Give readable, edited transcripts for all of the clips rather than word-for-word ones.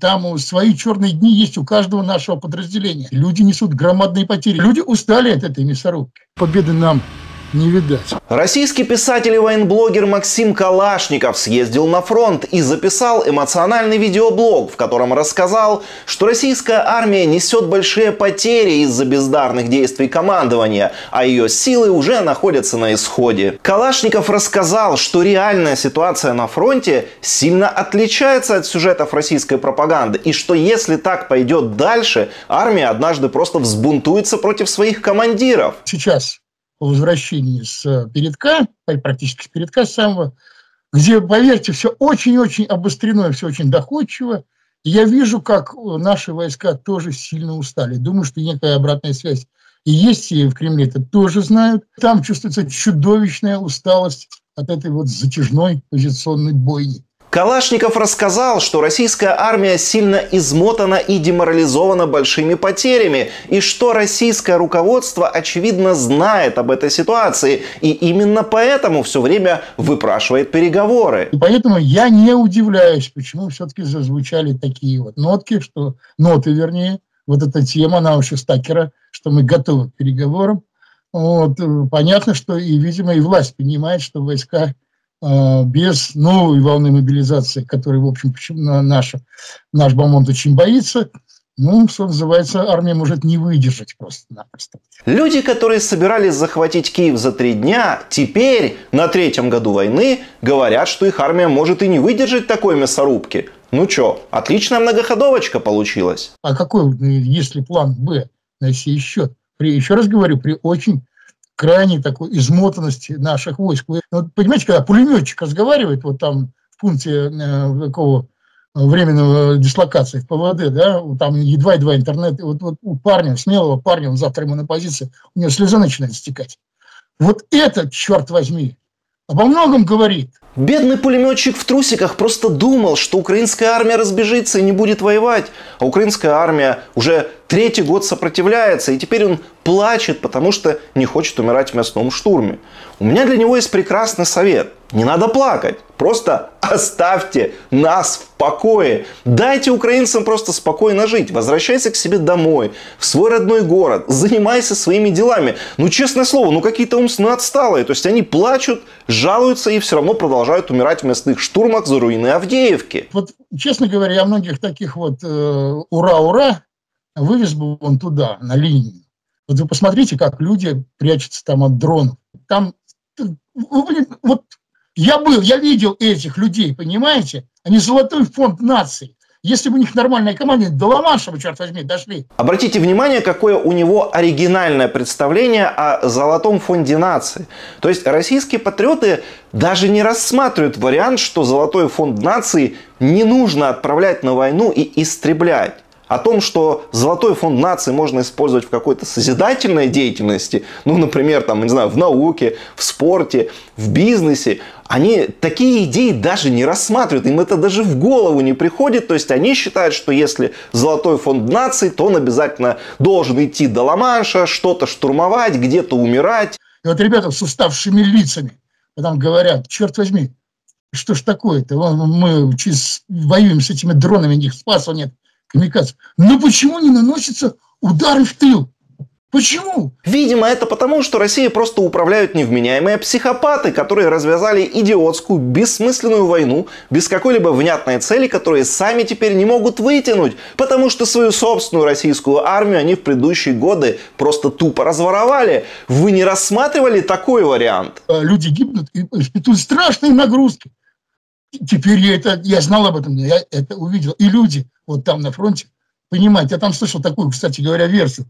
Там свои черные дни есть у каждого нашего подразделения. Люди несут громадные потери. Люди устали от этой мясорубки. Победы нам не видать. Российский писатель и военблогер Максим Калашников съездил на фронт и записал эмоциональный видеоблог, в котором рассказал, что российская армия несет большие потери из-за бездарных действий командования, а ее силы уже находятся на исходе. Калашников рассказал, что реальная ситуация на фронте сильно отличается от сюжетов российской пропаганды, и что если так пойдет дальше, армия однажды просто взбунтуется против своих командиров. Сейчас по возвращении с передка, практически с передка самого, где, поверьте, все очень-очень обострено, все очень доходчиво. И я вижу, как наши войска тоже сильно устали. Думаю, что некая обратная связь и есть, и в Кремле это тоже знают. Там чувствуется чудовищная усталость от этой вот затяжной позиционной бойни. Калашников рассказал, что российская армия сильно измотана и деморализована большими потерями, и что российское руководство, очевидно, знает об этой ситуации, и именно поэтому все время выпрашивает переговоры. И поэтому я не удивляюсь, почему все-таки зазвучали такие вот нотки, что вот эта тема, она вообще стакера, что мы готовы к переговорам. Вот, понятно, что и, видимо, и власть понимает, что войска без новой волны мобилизации, которой, в общем, наш бомонд очень боится, что называется, армия может не выдержать просто-напросто. Люди, которые собирались захватить Киев за 3 дня, теперь, на 3-м году войны, говорят, что их армия может и не выдержать такой мясорубки. Ну чё, отличная многоходовочка получилась. А какой, если план Б на сей счет? Еще раз говорю, при очень крайней такой измотанности наших войск. Вот, понимаете, когда пулеметчик разговаривает вот там в пункте такого временного дислокации в ПВД, да, там едва-едва интернет, вот у парня, смелого парня, он завтра ему на позиции, у него слеза начинает стекать. Вот это, черт возьми, обо многом говорит. Бедный пулеметчик в трусиках просто думал, что украинская армия разбежится и не будет воевать. А украинская армия уже 3-й год сопротивляется, и теперь он плачет, потому что не хочет умирать в мясном штурме. У меня для него есть прекрасный совет. Не надо плакать. Просто оставьте нас в покое. Дайте украинцам просто спокойно жить. Возвращайся к себе домой, в свой родной город. Занимайся своими делами. Честное слово, какие-то умственно отсталые. То есть они плачут, жалуются и все равно продолжают умирать в мясных штурмах за руины Авдеевки. Вот, честно говоря, я многих таких вот ура-ура вывез бы он туда, на линию. Вот вы посмотрите, как люди прячутся там от дронов. Там, я видел этих людей, понимаете? Они золотой фонд нации. Если бы у них нормальная команда, до Ла-Манша, черт возьми, дошли. Обратите внимание, какое у него оригинальное представление о золотом фонде нации. То есть российские патриоты даже не рассматривают вариант, что золотой фонд нации не нужно отправлять на войну и истреблять. О том, что золотой фонд нации можно использовать в какой-то созидательной деятельности, например, в науке, в спорте, в бизнесе, они такие идеи даже не рассматривают, им это даже в голову не приходит. То есть они считают, что если золотой фонд нации, то он обязательно должен идти до Ла-Манша, что-то штурмовать, где-то умирать. И вот ребята с уставшими лицами потом говорят, черт возьми, что ж такое-то, мы воюем с этими дронами, у них спасу нет. Но почему не наносятся удары в тыл? Почему? Видимо, это потому, что Россией просто управляют невменяемые психопаты, которые развязали идиотскую, бессмысленную войну без какой-либо внятной цели, которые сами теперь не могут вытянуть, потому что свою собственную российскую армию они в предыдущие годы просто тупо разворовали. Вы не рассматривали такой вариант? Люди гибнут и испытывают страшные нагрузки. Теперь я знал об этом, я это увидел. И люди вот там на фронте, понимаете, я там слышал такую, кстати говоря, версию.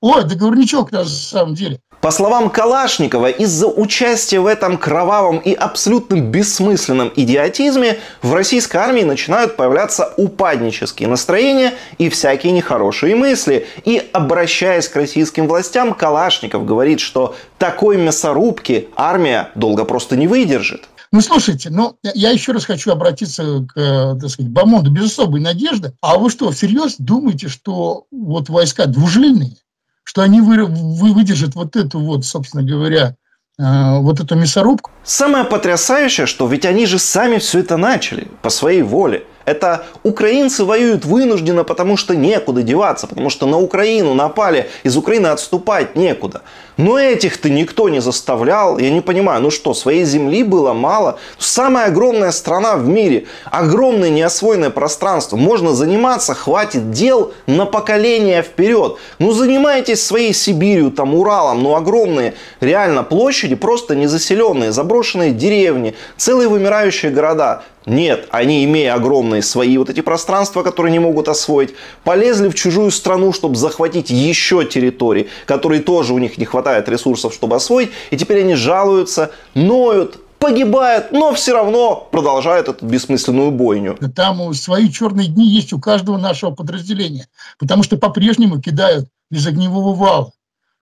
Ой, договорничок на самом деле. По словам Калашникова, из-за участия в этом кровавом и абсолютно бессмысленном идиотизме в российской армии начинают появляться упаднические настроения и всякие нехорошие мысли. И, обращаясь к российским властям, Калашников говорит, что такой мясорубки армия долго просто не выдержит. Слушайте, я еще раз хочу обратиться к, так сказать, бомонду без особой надежды. А вы что, всерьез думаете, что вот войска двужилые, что они выдержат вот эту вот, собственно говоря, вот эту мясорубку? Самое потрясающее, что ведь они же сами все это начали по своей воле. Это украинцы воюют вынужденно, потому что некуда деваться, потому что на Украину напали, из Украины отступать некуда. Но этих-то никто не заставлял, я не понимаю, ну что, своей земли было мало? Самая огромная страна в мире, огромное неосвоенное пространство, можно заниматься, хватит дел на поколение вперед. Ну занимайтесь своей Сибирью, там Уралом, ну огромные реально площади, просто незаселенные, заброшенные деревни, целые вымирающие города. Нет, они, имея огромные свои вот эти пространства, которые не могут освоить, полезли в чужую страну, чтобы захватить еще территории, которые тоже у них не хватает ресурсов, чтобы освоить. И теперь они жалуются, ноют, погибают, но все равно продолжают эту бессмысленную бойню. Там свои черные дни есть у каждого нашего подразделения, потому что по-прежнему кидают из огневого вала,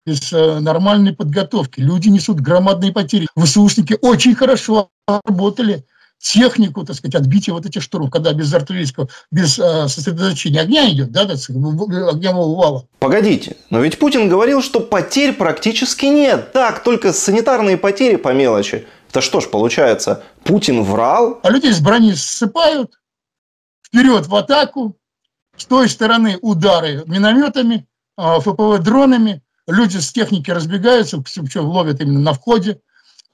без нормальной подготовки. Люди несут громадные потери. ВСУшники очень хорошо работали. Технику, так сказать, отбитие вот этих штурмов, когда без артиллерийского, без сосредоточения огня идет, да, огневого вала. Погодите, но ведь Путин говорил, что потерь практически нет. Так, только санитарные потери по мелочи. Это что ж, получается, Путин врал? А людей с брони ссыпают, вперед в атаку, с той стороны удары минометами, ФПВ-дронами, люди с техники разбегаются, причем ловят именно на входе,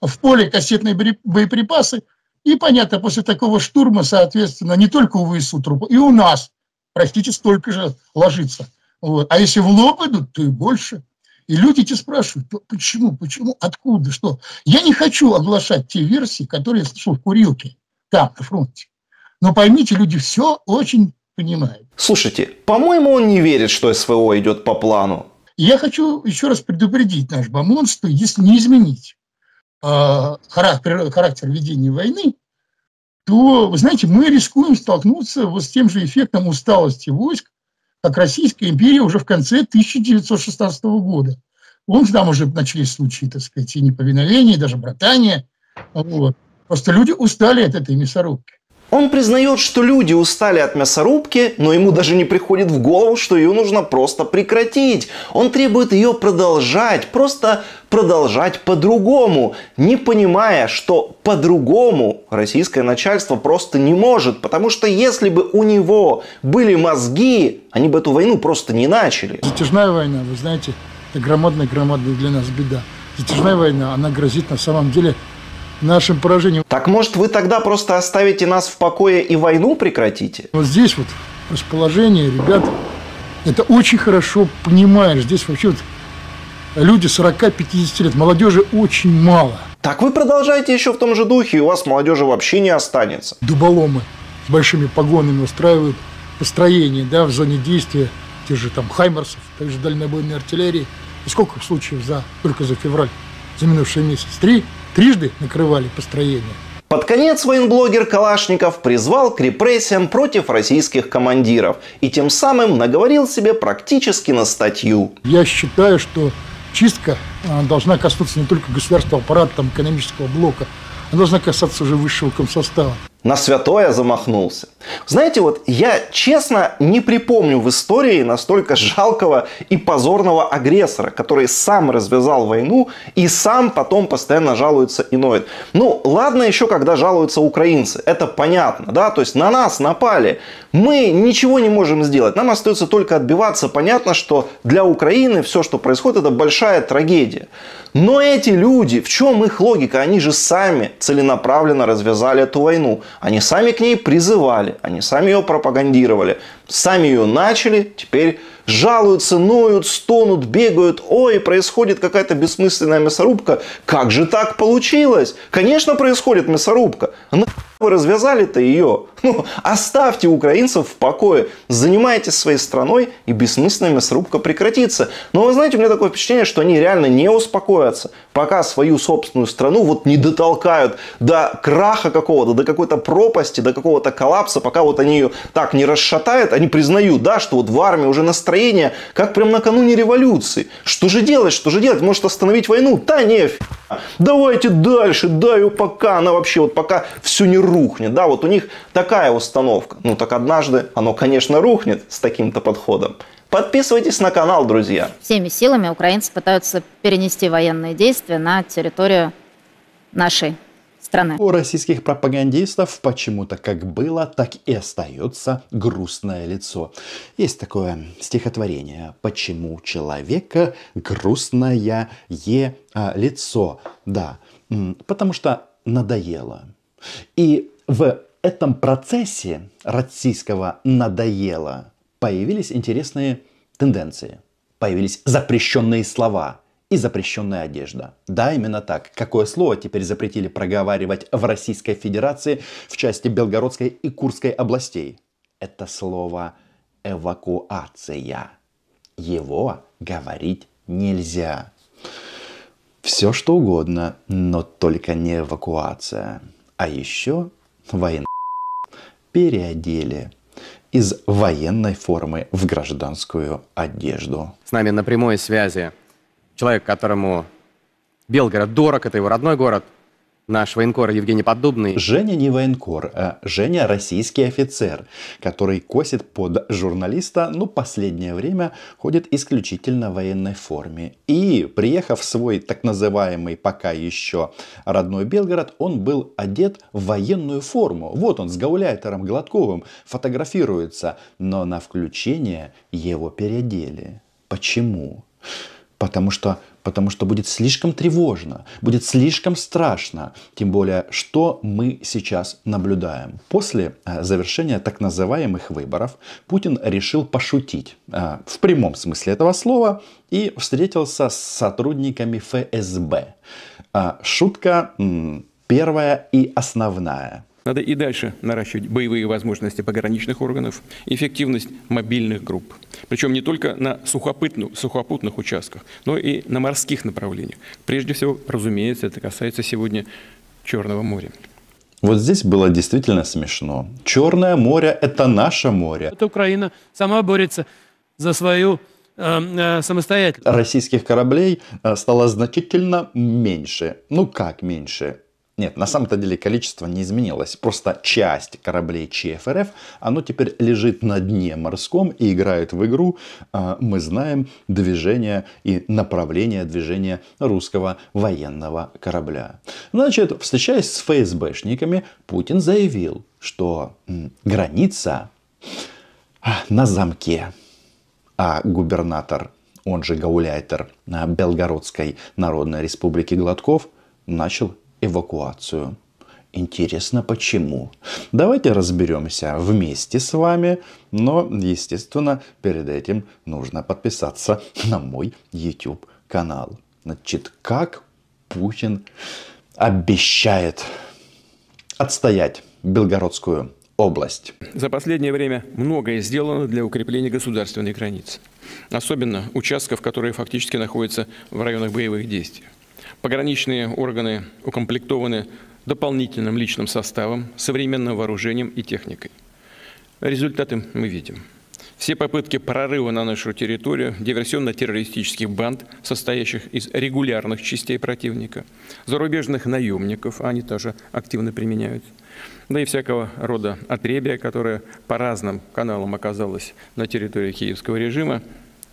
в поле кассетные боеприпасы. И понятно, после такого штурма, соответственно, не только у ВСУ трупов, и у нас практически столько же ложится. Вот. А если в лоб идут, то и больше. И люди эти спрашивают, почему, откуда, что. Я не хочу оглашать те версии, которые я слышал в курилке, там, на фронте. Но поймите, люди все очень понимают. Слушайте, по-моему, он не верит, что СВО идет по плану. Я хочу еще раз предупредить наш БАМОН, что если не изменить характер ведения войны, то, вы знаете, мы рискуем столкнуться вот с тем же эффектом усталости войск, как Российская империя уже в конце 1916 года. Вон там уже начались случаи, так сказать, и неповиновения, и даже братания. Вот. Просто люди устали от этой мясорубки. Он признает, что люди устали от мясорубки, но ему даже не приходит в голову, что ее нужно просто прекратить. Он требует ее продолжать, просто продолжать по-другому, не понимая, что по-другому российское начальство просто не может, потому что если бы у него были мозги, они бы эту войну просто не начали. Затяжная война, вы знаете, это громадная для нас беда. Затяжная война, она грозит на самом деле нашим поражением. Так может вы тогда просто оставите нас в покое и войну прекратите? Вот здесь вот расположение, ребят, это очень хорошо понимаешь. Здесь вообще вот люди 40-50 лет, молодежи очень мало. Так вы продолжаете еще в том же духе, и у вас молодежи вообще не останется. Дуболомы с большими погонами устраивают построение, да, в зоне действия тех же там хаймерсов, той же дальнобойной артиллерии. И сколько случаев только за февраль, за минувший месяц? Трижды накрывали построение. Под конец военблогер Калашников призвал к репрессиям против российских командиров и тем самым наговорил себе практически на статью. Я считаю, что чистка должна коснуться не только государственного аппарата, там, экономического блока, она должна касаться уже высшего комсостава. На святое замахнулся. Знаете, вот я честно не припомню в истории настолько жалкого и позорного агрессора, который сам развязал войну и сам потом постоянно жалуется и ноет. Ну, ладно еще, когда жалуются украинцы. Это понятно, да? То есть на нас напали. Мы ничего не можем сделать. Нам остается только отбиваться. Понятно, что для Украины все, что происходит, это большая трагедия. Но эти люди, в чем их логика? Они же сами целенаправленно развязали эту войну. Они сами к ней призывали, они сами ее пропагандировали, сами ее начали, теперь жалуются, ноют, стонут, бегают. Ой, происходит какая-то бессмысленная мясорубка. Как же так получилось? Конечно, происходит мясорубка. Но вы развязали-то ее. Ну, оставьте украинцев в покое. Занимайтесь своей страной, и бессмысленная мясорубка прекратится. Но вы знаете, у меня такое впечатление, что они реально не успокоятся, пока свою собственную страну вот не дотолкают до краха какого-то, до какой-то пропасти, до какого-то коллапса, пока вот они ее так не расшатают. Они признают, да, что вот в армии уже настроение как прям накануне революции. Что же делать? Что же делать? Может остановить войну? Да не, давайте дальше, даю пока она вообще, вот пока все не рухнет. Да, вот у них такая установка. Ну так однажды оно, конечно, рухнет с таким-то подходом. Подписывайтесь на канал, друзья. Всеми силами украинцы пытаются перенести военные действия на территорию нашей страны. У российских пропагандистов почему-то как было, так и остается грустное лицо. Есть такое стихотворение «Почему человека грустное лицо». Да, потому что надоело. И в этом процессе российского «надоело» появились интересные тенденции. Появились запрещенные слова и запрещенная одежда. Да, именно так. Какое слово теперь запретили проговаривать в Российской Федерации в части Белгородской и Курской областей? Это слово «эвакуация». Его говорить нельзя. Все что угодно, но только не эвакуация. А еще военные переодели из военной формы в гражданскую одежду. С нами на прямой связи человек, которому Белгород дорог, это его родной город, наш военкор Евгений Поддубный. Женя не военкор, а Женя российский офицер, который косит под журналиста, но последнее время ходит исключительно в военной форме. И, приехав в свой так называемый пока еще родной Белгород, он был одет в военную форму. Вот он с гауляйтером Гладковым фотографируется, но на включение его переодели. Почему? Потому что будет слишком тревожно, будет слишком страшно. Тем более, что мы сейчас наблюдаем. После завершения так называемых выборов Путин решил пошутить в прямом смысле этого слова и встретился с сотрудниками ФСБ. Шутка первая и основная. Надо и дальше наращивать боевые возможности пограничных органов, эффективность мобильных групп. Причем не только на сухопутных участках, но и на морских направлениях. Прежде всего, разумеется, это касается сегодня Черного моря. Вот здесь было действительно смешно. Черное море – это наше море. Это Украина сама борется за свою самостоятельность. Российских кораблей стало значительно меньше. Ну как меньше? Нет, на самом-то деле количество не изменилось. Просто часть кораблей ЧФРФ, оно теперь лежит на дне морском и играет в игру. Мы знаем движение и направление движения русского военного корабля. Значит, встречаясь с ФСБшниками, Путин заявил, что граница на замке. А губернатор, он же гауляйтер Белгородской Народной Республики Гладков, начал эвакуацию. Интересно, почему? Давайте разберемся вместе с вами, но, естественно, перед этим нужно подписаться на мой YouTube канал. Значит, как Путин обещает отстоять Белгородскую область. За последнее время многое сделано для укрепления государственной границы, особенно участков, которые фактически находятся в районах боевых действий. Пограничные органы укомплектованы дополнительным личным составом, современным вооружением и техникой. Результаты мы видим. Все попытки прорыва на нашу территорию диверсионно-террористических банд, состоящих из регулярных частей противника, зарубежных наемников, они тоже активно применяются, да и всякого рода отребия, которое по разным каналам оказалось на территории киевского режима,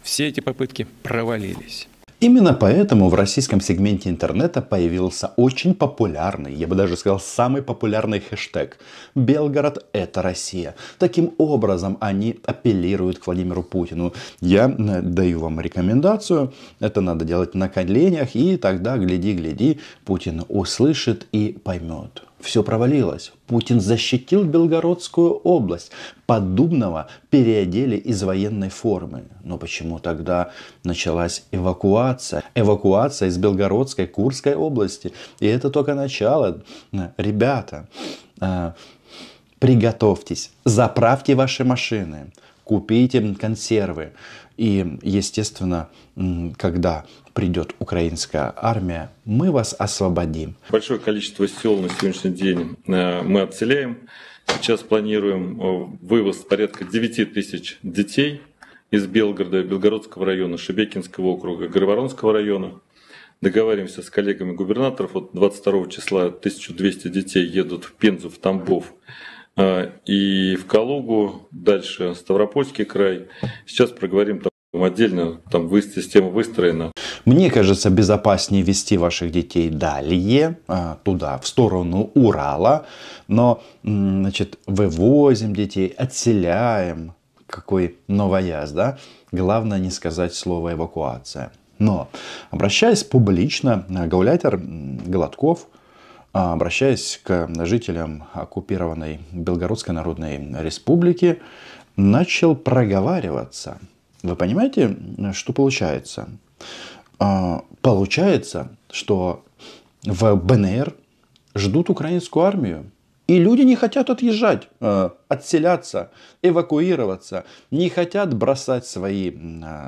все эти попытки провалились. Именно поэтому в российском сегменте интернета появился очень популярный, я бы даже сказал, самый популярный хэштег «Белгород – это Россия». Таким образом они апеллируют к Владимиру Путину. Я даю вам рекомендацию, это надо делать на коленях, и тогда, гляди-гляди, Путин услышит и поймет. Все провалилось. Путин защитил Белгородскую область. Поддубного переодели из военной формы. Но почему тогда началась эвакуация? Эвакуация из Белгородской, Курской области. И это только начало. Ребята, приготовьтесь, заправьте ваши машины, купите консервы. И, естественно, когда придет украинская армия, мы вас освободим. Большое количество сел на сегодняшний день мы отселяем. Сейчас планируем вывоз порядка 9 тысяч детей из Белгорода, Белгородского района, Шебекинского округа, Горворонского района. Договариваемся с коллегами губернаторов. Вот 22 числа 1200 детей едут в Пензу, в Тамбов и в Калугу, дальше Ставропольский край. Сейчас проговорим отдельно, там система выстроена. Мне кажется, безопаснее вести ваших детей далее, туда, в сторону Урала. Но, значит, вывозим детей, отселяем. Какой новоязд, да? Главное не сказать слово эвакуация. Но, обращаясь публично, гауляйтер Гладков, обращаясь к жителям оккупированной Белгородской Народной Республики, начал проговариваться. Вы понимаете, что получается? Получается, что в БНР ждут украинскую армию. И люди не хотят отъезжать, отселяться, эвакуироваться. Не хотят бросать свои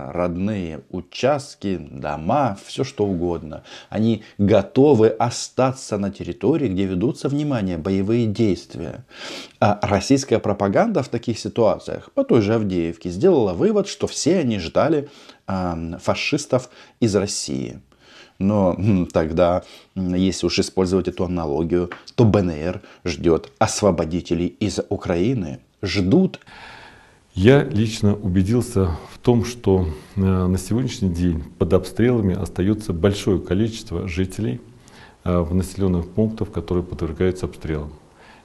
родные участки, дома, все что угодно. Они готовы остаться на территории, где ведутся, внимание, боевые действия. А российская пропаганда в таких ситуациях, по той же Авдеевке, сделала вывод, что все они ждали фашистов из России. Но тогда, если уж использовать эту аналогию, то БНР ждет освободителей из Украины. Ждут. Я лично убедился в том, что на сегодняшний день под обстрелами остается большое количество жителей в населенных пунктах, которые подвергаются обстрелам.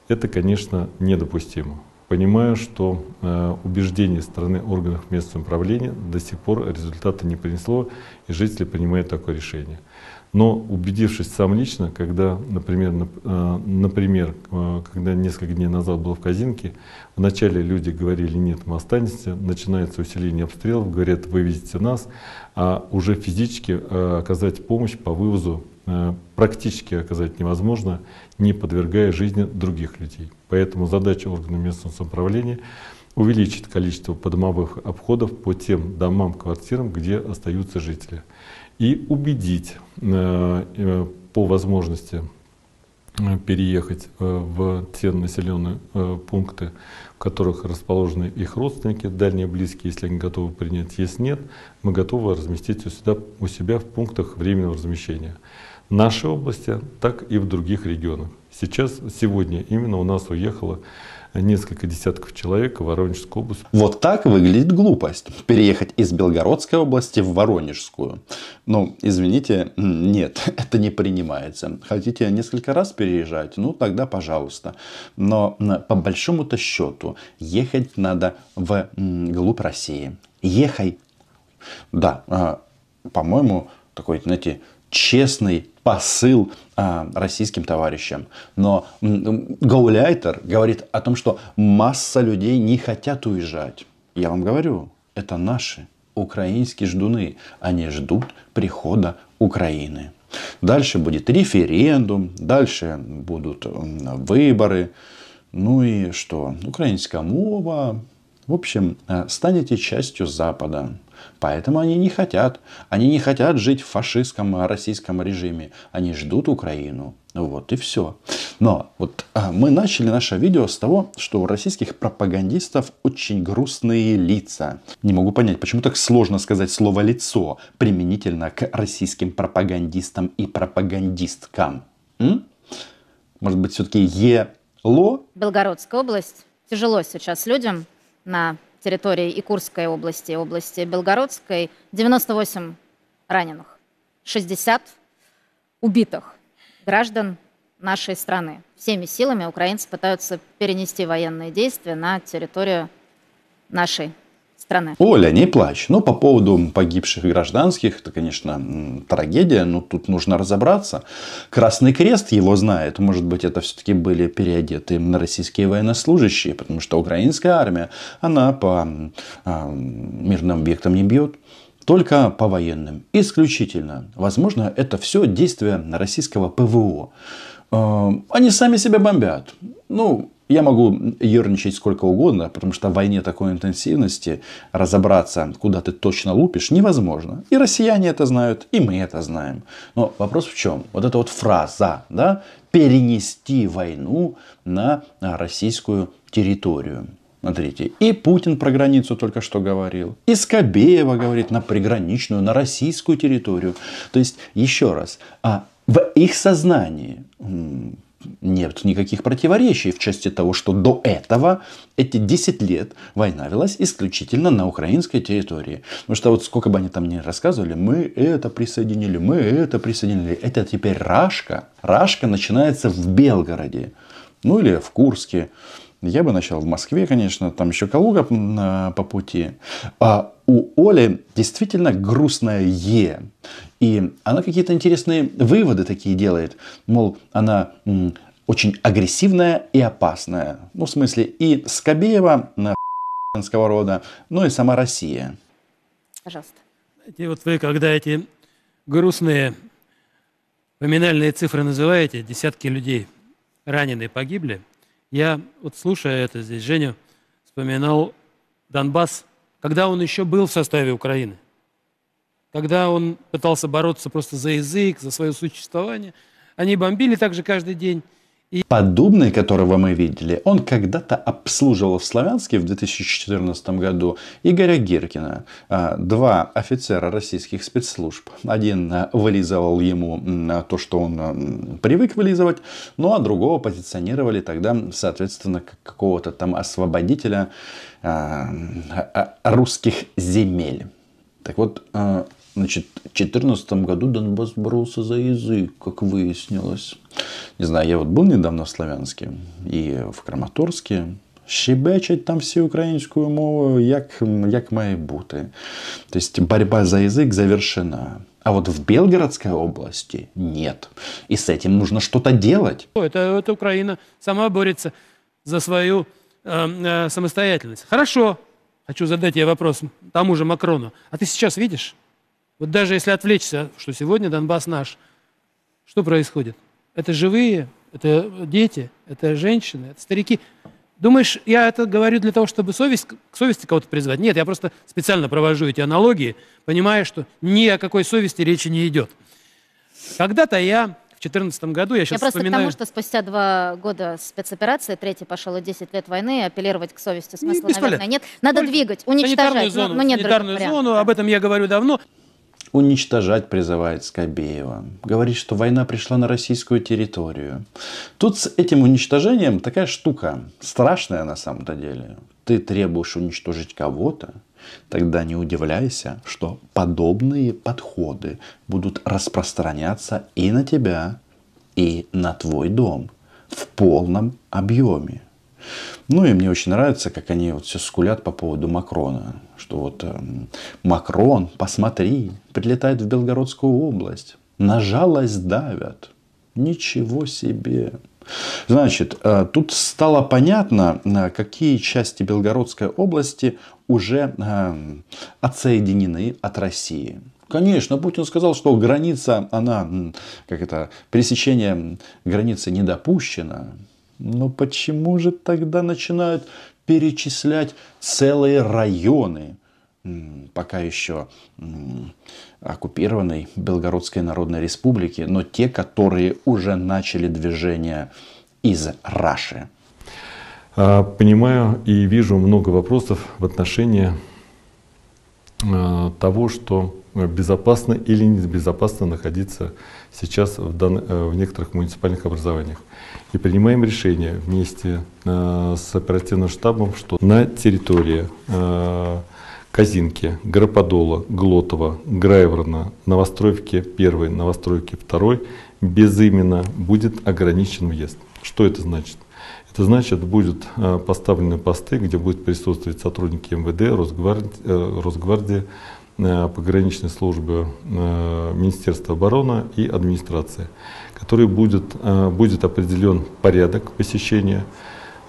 Это, конечно, недопустимо. Понимаю, что убеждение стороны органов местного управления до сих пор результата не принесло, и жители принимают такое решение. Но убедившись сам лично, когда, например, когда несколько дней назад был в Казинке, вначале люди говорили: нет, мы останемся, начинается усиление обстрелов, говорят: вывезите нас, а уже физически оказать помощь по вывозу практически оказать невозможно, не подвергая жизни других людей. Поэтому задача органов местного самоуправления увеличить количество подомовых обходов по тем домам, квартирам, где остаются жители. И убедить по возможности переехать в те населенные пункты, в которых расположены их родственники, дальние близкие, если они готовы принять. Если нет, мы готовы разместить у себя в пунктах временного размещения. В нашей области, так и в других регионах. Сегодня именно у нас уехало несколько десятков человек в Воронежскую область. Вот так выглядит глупость. Переехать из Белгородской области в Воронежскую. Ну, извините, нет, это не принимается. Хотите несколько раз переезжать? Ну, тогда пожалуйста. Но по большому-то счету ехать надо вглубь России. Ехай. Да, по-моему, такой, знаете, честный посыл российским товарищам. Но гауляйтер говорит о том, что масса людей не хотят уезжать. Я вам говорю, это наши украинские ждуны. Они ждут прихода Украины. Дальше будет референдум, дальше будут выборы. Ну и что? Украинская мова. В общем, станете частью Запада. Поэтому они не хотят. Они не хотят жить в фашистском российском режиме. Они ждут Украину. Вот и все. Но вот мы начали наше видео с того, что у российских пропагандистов очень грустные лица. Не могу понять, почему так сложно сказать слово «лицо» применительно к российским пропагандистам и пропагандисткам. Может быть, все-таки ело? Белгородская область. Тяжело сейчас людям на территории и Курской области, и области Белгородской. 98 раненых, 60 убитых граждан нашей страны. Всеми силами украинцы пытаются перенести военные действия на территорию нашей страны. Оля, не плачь. Но по поводу погибших гражданских, это, конечно, трагедия, но тут нужно разобраться. Красный Крест его знает. Может быть, это все-таки были переодеты российские военнослужащие, потому что украинская армия, она по мирным объектам не бьет. Только по военным. Исключительно. Возможно, это все действия российского ПВО. Они сами себя бомбят. Ну, я могу ерничать сколько угодно, потому что в войне такой интенсивности разобраться, куда ты точно лупишь, невозможно. И россияне это знают, и мы это знаем. Но вопрос в чем? Вот эта вот фраза, да, перенести войну на российскую территорию. Смотрите, и Путин про границу только что говорил, и Скабеева говорит на приграничную, на российскую территорию. То есть, еще раз, в их сознании нет никаких противоречий в части того, что до этого эти 10 лет война велась исключительно на украинской территории. Потому что вот сколько бы они там ни рассказывали, мы это присоединили. Это теперь Рашка. Рашка начинается в Белгороде. Ну или в Курске. Я бы начал в Москве, конечно. Там еще Калуга по пути. А у Оли действительно грустное «е». И она какие-то интересные выводы такие делает. Мол, она очень агрессивная и опасная. Ну, в смысле, и Скабеева, рода, ну и сама Россия. Пожалуйста. И вот вы, когда эти грустные поминальные цифры называете, десятки людей ранены, погибли, я, вот слушая это здесь, Женю, вспоминал Донбасс, когда он еще был в составе Украины. Когда он пытался бороться просто за язык, за свое существование. Они бомбили также каждый день. И... Поддубный, которого мы видели, он когда-то обслуживал в Славянске в 2014 году Игоря Гиркина. Два офицера российских спецслужб. Один вылизывал ему то, что он привык вылизывать, ну а другого позиционировали тогда, соответственно, как какого-то там освободителя русских земель. Так вот, значит, в 2014 году Донбасс боролся за язык, как выяснилось. Не знаю, я вот был недавно в Славянске и в Краматорске. Щебечать там всеукраинскую мову, як має бути. То есть, борьба за язык завершена. А вот в Белгородской области нет. И с этим нужно что-то делать. Это Украина сама борется за свою самостоятельность. Хорошо. Хочу задать тебе вопрос тому же Макрону. А ты сейчас видишь? Вот даже если отвлечься, что сегодня Донбасс наш, что происходит? Это живые, это дети, это женщины, это старики. Думаешь, я это говорю для того, чтобы к совести кого-то призвать? Нет, я просто специально провожу эти аналогии, понимая, что ни о какой совести речи не идет. Когда-то я... В 2014 году я сейчас просто вспоминаю... Просто потому, что спустя 2 года спецоперации, третий пошел и 10 лет войны, апеллировать к совести смысла, наверное, нет. Надо двигать, уничтожать. Санитарную зону, об этом я говорю давно. Уничтожать призывает Скабеева. Говорит, что война пришла на российскую территорию. Тут с этим уничтожением такая штука страшная на самом-то деле. Ты требуешь уничтожить кого-то, тогда не удивляйся, что подобные подходы будут распространяться и на тебя, и на твой дом в полном объеме. Ну и мне очень нравится, как они вот все скулят по поводу Макрона. Что вот Макрон, посмотри, прилетает в Белгородскую область. На жалость давят. Ничего себе. Значит, тут стало понятно, какие части Белгородской области уже отсоединены от России. Конечно, Путин сказал, что граница, она, как это, пересечение границы не допущено. Но почему же тогда начинают перечислять целые районы, пока еще оккупированной Белгородской Народной Республики, но те, которые уже начали движение из Раши? Понимаю и вижу много вопросов в отношении того, что безопасно или небезопасно находиться сейчас в некоторых муниципальных образованиях. И принимаем решение вместе с оперативным штабом, что на территории Казинки, Гроподола, Глотова, Грайворона, Новостроевки 1, Новостроевки 2 безыменно будет ограничен въезд. Что это значит? Это значит, будут поставлены посты, где будут присутствовать сотрудники МВД, Росгвардии, пограничной службы Министерства обороны и администрации, который будет определен порядок посещения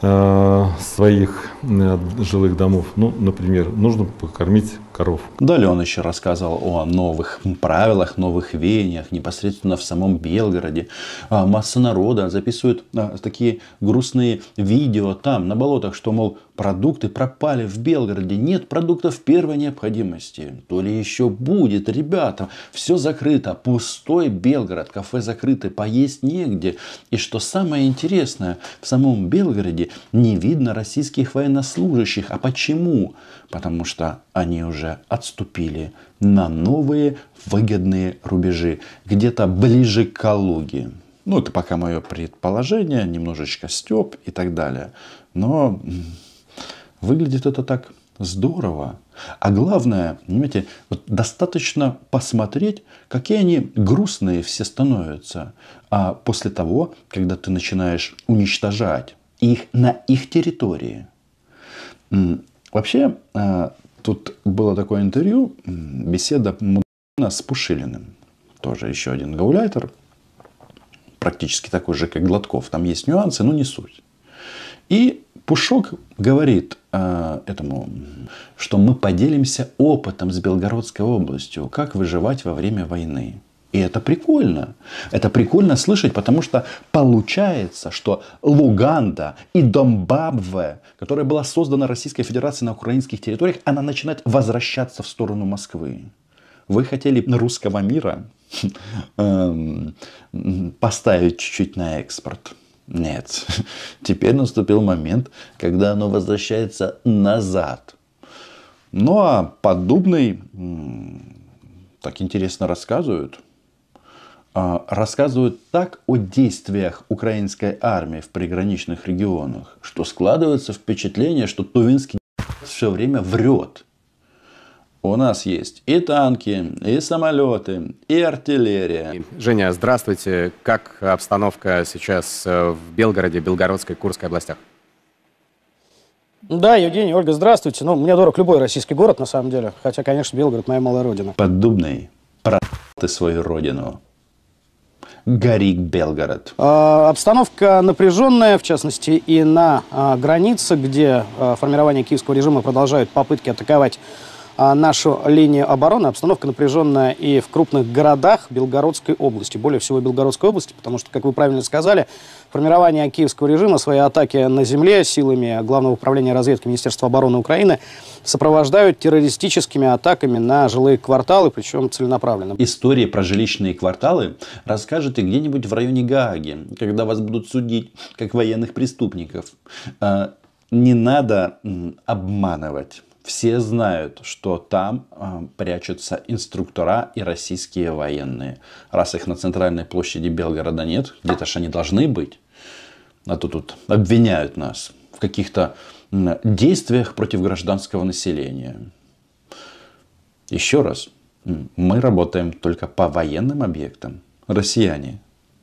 своих жилых домов. Ну, например, нужно покормить коров. Далее он еще рассказывал о новых правилах, новых веяниях непосредственно в самом Белгороде. Масса народа записывает такие грустные видео там, на болотах, что, мол, продукты пропали в Белгороде. Нет продуктов первой необходимости. То ли еще будет, ребята. Все закрыто. Пустой Белгород. Кафе закрыты. Поесть негде. И что самое интересное, в самом Белгороде не видно российских военнослужащих. А почему? Потому что они уже отступили на новые выгодные рубежи. Где-то ближе к Калуге. Ну, это пока мое предположение, немножечко стёб и так далее. Но выглядит это так здорово. А главное, понимаете, вот достаточно посмотреть, какие они грустные все становятся. А после того, когда ты начинаешь уничтожать их на их территории. Вообще, тут было такое интервью, беседа с Пушилиным. Тоже еще один гауляйтер. Практически такой же, как Гладков. Там есть нюансы, но не суть. И Пушок говорит этому, что мы поделимся опытом с Белгородской областью, как выживать во время войны. И это прикольно. Это прикольно слышать, потому что получается, что Луганда и Домбабве, которая была создана Российской Федерацией на украинских территориях, она начинает возвращаться в сторону Москвы. Вы хотели русского мира поставить чуть-чуть на экспорт. Нет. Теперь наступил момент, когда оно возвращается назад. Ну, а Поддубный так интересно рассказывает. Рассказывают так о действиях украинской армии в приграничных регионах, что складывается впечатление, что Тувинский все время врет. У нас есть и танки, и самолеты, и артиллерия. Женя, здравствуйте. Как обстановка сейчас в Белгороде, Белгородской, Курской областях? Да, Евгений, Ольга, здравствуйте. Ну, мне дорог любой российский город, на самом деле. Хотя, конечно, Белгород моя малая родина. Поддубный, про***й ты свою родину. Горит Белгород. Обстановка напряженная, в частности, и на границе, где формирование киевского режима продолжают попытки атаковать нашу линию обороны. Обстановка напряженная и в крупных городах Белгородской области. Более всего Белгородской области, потому что, как вы правильно сказали, формирование киевского режима, свои атаки на земле силами Главного управления разведки Министерства обороны Украины сопровождают террористическими атаками на жилые кварталы, причем целенаправленно. Истории про жилищные кварталы расскажете где-нибудь в районе Гааги, когда вас будут судить как военных преступников. Не надо обманывать. Все знают, что там прячутся инструктора и российские военные. Раз их на центральной площади Белгорода нет, где-то же они должны быть. А то тут обвиняют нас в каких-то действиях против гражданского населения. Еще раз, мы работаем только по военным объектам. Россияне.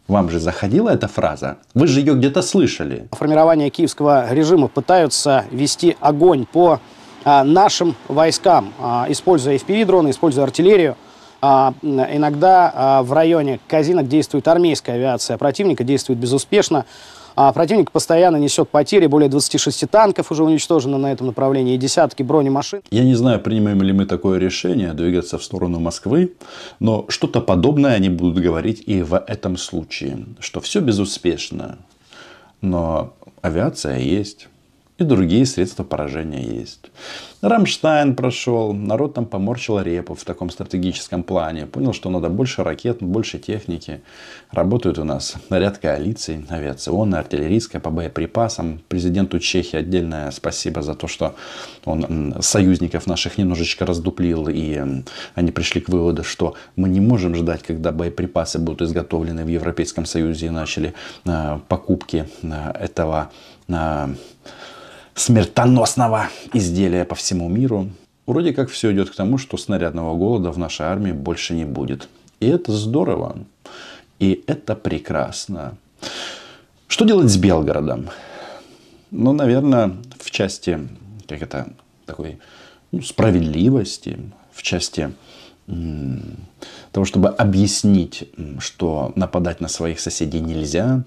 Вам же заходила эта фраза? Вы же ее где-то слышали. Формирование киевского режима пытаются вести огонь по нашим войскам, используя FPV-дроны, используя артиллерию. Иногда в районе Казинок действует армейская авиация противника, действует безуспешно. Противник постоянно несет потери, более 26 танков уже уничтожено на этом направлении, и десятки бронемашин. Я не знаю, принимаем ли мы такое решение двигаться в сторону Москвы, но что-то подобное они будут говорить и в этом случае, что все безуспешно, но авиация есть. И другие средства поражения есть. Рамштайн прошел, народ там поморщил репу в таком стратегическом плане. Понял, что надо больше ракет, больше техники. Работают у нас ряд коалиций, авиационная, артиллерийская, по боеприпасам. Президенту Чехии отдельное спасибо за то, что он союзников наших немножечко раздуплил. И они пришли к выводу, что мы не можем ждать, когда боеприпасы будут изготовлены в Европейском Союзе. И начали покупки этого смертоносного изделия по всему миру. Вроде как все идет к тому, что снарядного голода в нашей армии больше не будет. И это здорово. И это прекрасно. Что делать с Белгородом? Ну, наверное, в части как это, такой, справедливости, в части того, чтобы объяснить, что нападать на своих соседей нельзя,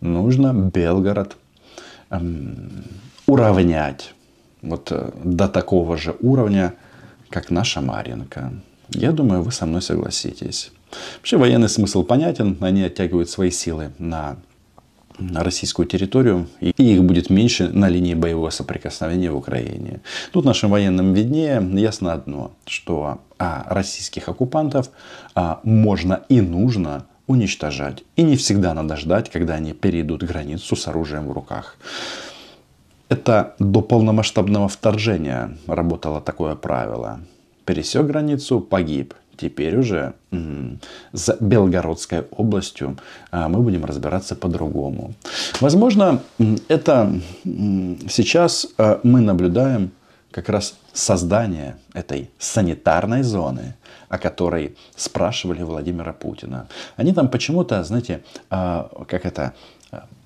нужно Белгород уравнять вот до такого же уровня, как наша Марьинка. Я думаю, вы со мной согласитесь. Вообще военный смысл понятен. Они оттягивают свои силы на российскую территорию. И их будет меньше на линии боевого соприкосновения в Украине. Тут нашим военным виднее. Ясно одно, что российских оккупантов можно и нужно уничтожать. И не всегда надо ждать, когда они перейдут границу с оружием в руках. Это до полномасштабного вторжения работало такое правило. Пересек границу, погиб. теперь уже с Белгородской областью мы будем разбираться по-другому. Возможно, это сейчас мы наблюдаем как раз создание этой санитарной зоны, о которой спрашивали Владимира Путина. Они там почему-то, знаете,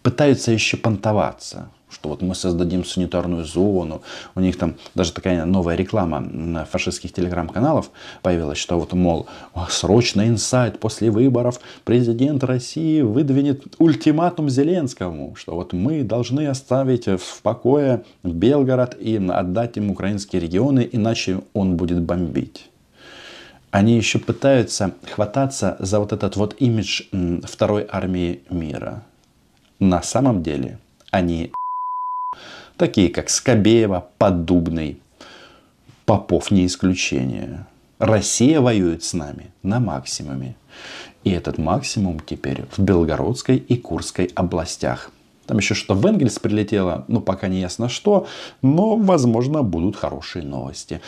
пытаются еще понтоваться, что вот мы создадим санитарную зону. У них там даже такая новая реклама фашистских телеграм-каналов появилась, что вот, мол, срочно инсайт: после выборов президент России выдвинет ультиматум Зеленскому, что вот мы должны оставить в покое Белгород и отдать им украинские регионы, иначе он будет бомбить. Они еще пытаются хвататься за вот этот вот имидж второй армии мира. На самом деле они... Такие как Скабеева, Поддубный, Попов не исключение. Россия воюет с нами на максимуме. И этот максимум теперь в Белгородской и Курской областях. Там еще что-то в Энгельс прилетело, ну пока не ясно что, но возможно будут хорошие новости.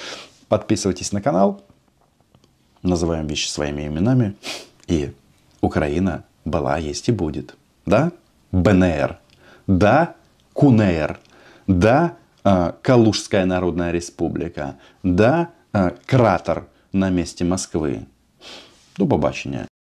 Подписывайтесь на канал, называем вещи своими именами. И Украина была, есть и будет. Да, БНР. Да, КНР. Да, Калужская Народная Республика. Да, кратер на месте Москвы. До побачення.